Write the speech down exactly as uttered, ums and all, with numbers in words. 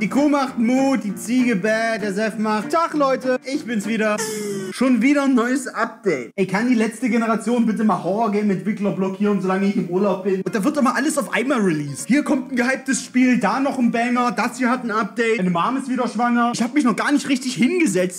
Die Kuh macht Mut, die Ziege bäh, der Sef macht. Tag Leute, ich bin's wieder. Schon wieder ein neues Update. Ey, kann die letzte Generation bitte mal Horror-Game-Entwickler blockieren, solange ich im Urlaub bin? Und da wird doch mal alles auf einmal released. Hier kommt ein gehyptes Spiel, da noch ein Banger, das hier hat ein Update. Meine Mom ist wieder schwanger. Ich habe mich noch gar nicht richtig hingesetzt.